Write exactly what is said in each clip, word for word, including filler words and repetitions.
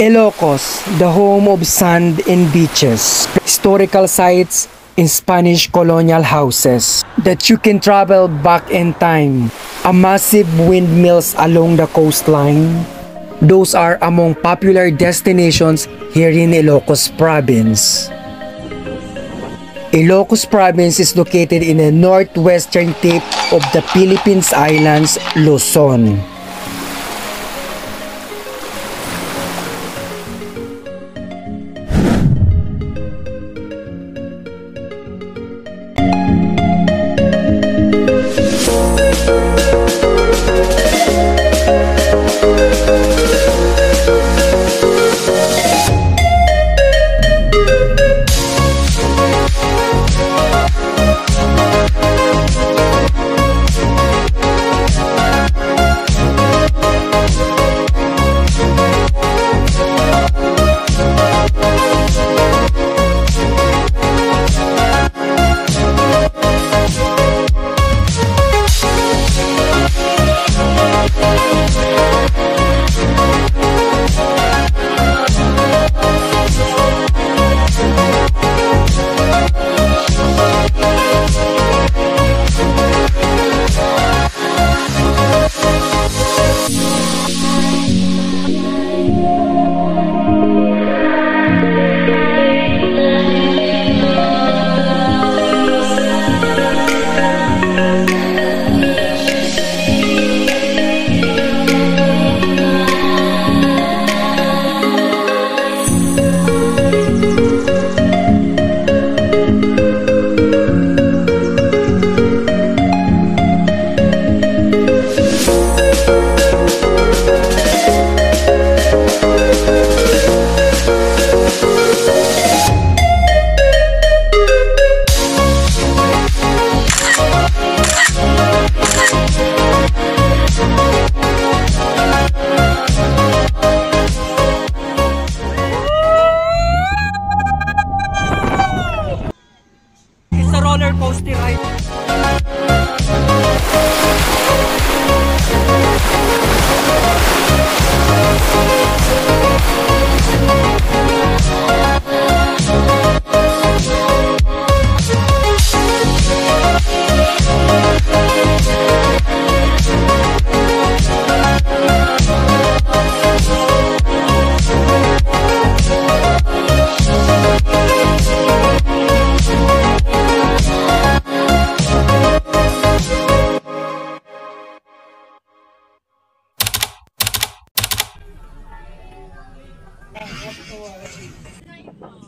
Ilocos, the home of sand and beaches, historical sites in Spanish colonial houses that you can travel back in time, a massive windmills along the coastline. Those are among popular destinations here in Ilocos Province. Ilocos Province is located in the northwestern tip of the Philippines Islands, Luzon.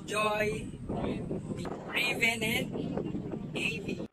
Joy, Raven, and Davy.